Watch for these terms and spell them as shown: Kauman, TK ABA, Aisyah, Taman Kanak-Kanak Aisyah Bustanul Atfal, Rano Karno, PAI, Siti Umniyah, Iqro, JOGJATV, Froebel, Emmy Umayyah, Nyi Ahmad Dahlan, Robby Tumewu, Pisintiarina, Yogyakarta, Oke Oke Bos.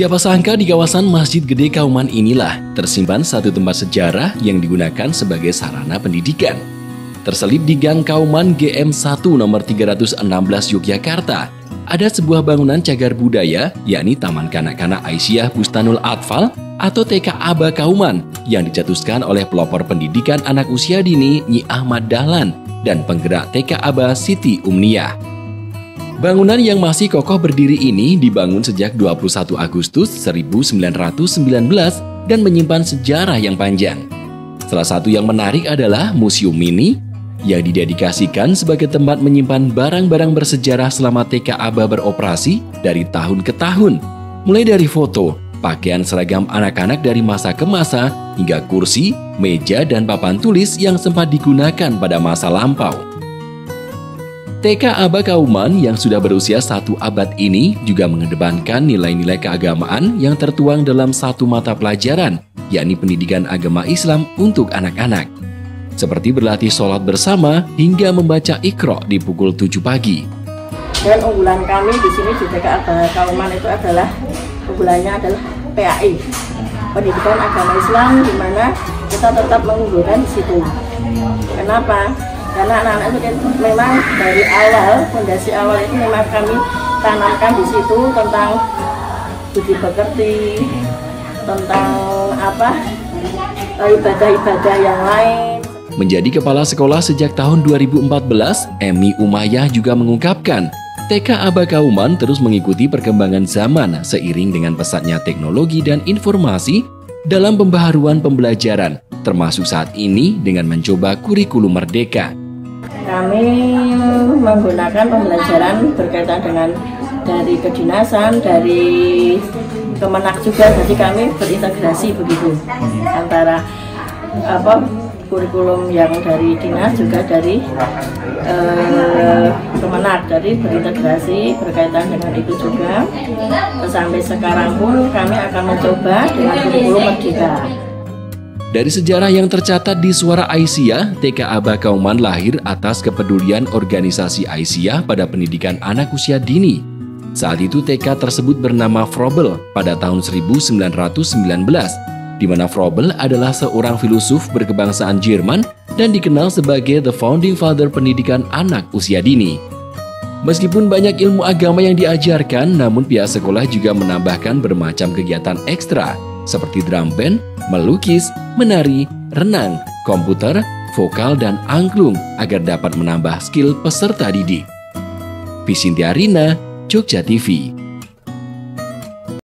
Siapa sangka di kawasan Masjid Gede Kauman inilah tersimpan satu tempat sejarah yang digunakan sebagai sarana pendidikan. Terselip di Gang Kauman GM1 nomor 316 Yogyakarta, ada sebuah bangunan cagar budaya yakni Taman Kanak-Kanak Aisyah Bustanul Atfal atau TKABA Kauman yang dicetuskan oleh pelopor pendidikan anak usia dini Nyi Ahmad Dahlan dan penggerak TKABA Siti Umniyah. Bangunan yang masih kokoh berdiri ini dibangun sejak 21 Agustus 1919 dan menyimpan sejarah yang panjang. Salah satu yang menarik adalah Museum Mini yang didedikasikan sebagai tempat menyimpan barang-barang bersejarah selama TKABA beroperasi dari tahun ke tahun. Mulai dari foto, pakaian seragam anak-anak dari masa ke masa, hingga kursi, meja, dan papan tulis yang sempat digunakan pada masa lampau. TKABA Kauman yang sudah berusia satu abad ini juga mengedepankan nilai-nilai keagamaan yang tertuang dalam satu mata pelajaran, yakni pendidikan agama Islam untuk anak-anak, seperti berlatih sholat bersama hingga membaca Iqro di pukul 7 pagi. Dan unggulan kami di sini di TKABA Kauman itu adalah unggulannya adalah PAI, pendidikan agama Islam, di mana kita tetap mengunggulkan di situ. Kenapa? Karena anak-anak itu memang dari awal, fondasi awal itu memang kami tanamkan di situ tentang budi pekerti, tentang ibadah-ibadah yang lain. Menjadi kepala sekolah sejak tahun 2014, Emmy Umayyah juga mengungkapkan, TKABA Kauman terus mengikuti perkembangan zaman seiring dengan pesatnya teknologi dan informasi dalam pembaharuan pembelajaran, termasuk saat ini dengan mencoba kurikulum merdeka. Kami menggunakan pembelajaran berkaitan dengan dari kedinasan, dari Kemenak juga, jadi kami berintegrasi begitu antara kurikulum yang dari dinas juga dari Kemenak, jadi berintegrasi berkaitan dengan itu juga. Sampai sekarang pun kami akan mencoba dengan kurikulum merdeka. Dari sejarah yang tercatat di Suara Aisyah, TKABA Kauman lahir atas kepedulian organisasi Aisyah pada pendidikan anak usia dini. Saat itu TK tersebut bernama Froebel pada tahun 1919. Di mana Froebel adalah seorang filosof berkebangsaan Jerman dan dikenal sebagai The Founding Father pendidikan anak usia dini. Meskipun banyak ilmu agama yang diajarkan, namun pihak sekolah juga menambahkan bermacam kegiatan ekstra seperti drum band, melukis, menari, renang, komputer, vokal, dan angklung agar dapat menambah skill peserta didik. Pisintiarina, Jogja TV.